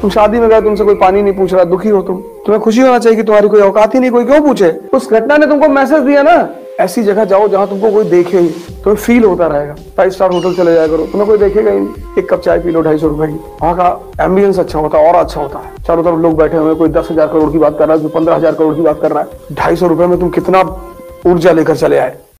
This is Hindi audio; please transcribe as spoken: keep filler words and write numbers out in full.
तुम शादी में गए, तुमसे कोई पानी नहीं पूछ रहा, दुखी हो तुम, तुम्हें खुशी होना चाहिए कि तुम्हारी कोई औकात ही नहीं, कोई क्यों पूछे। उस घटना ने तुमको मैसेज दिया ना, ऐसी जगह जाओ जहाँ तुमको कोई देखे ही, तुम्हें फील होता रहेगा। फाइव स्टार होटल चले जाया करो, तुम्हें कोई देखेगा ही नहीं। एक कप चाय पी लो ढाई सौ रुपए की, वहाँ का एम्बियंस अच्छा होता है और अच्छा होता है। चारों तरफ लोग बैठे हुए, कोई दस हजार करोड़ की बात कर रहा है, कोई पंद्रह हजार करोड़ की बात कर रहा है। ढाई सौ रुपए में तुम कितना ऊर्जा लेकर चले आए।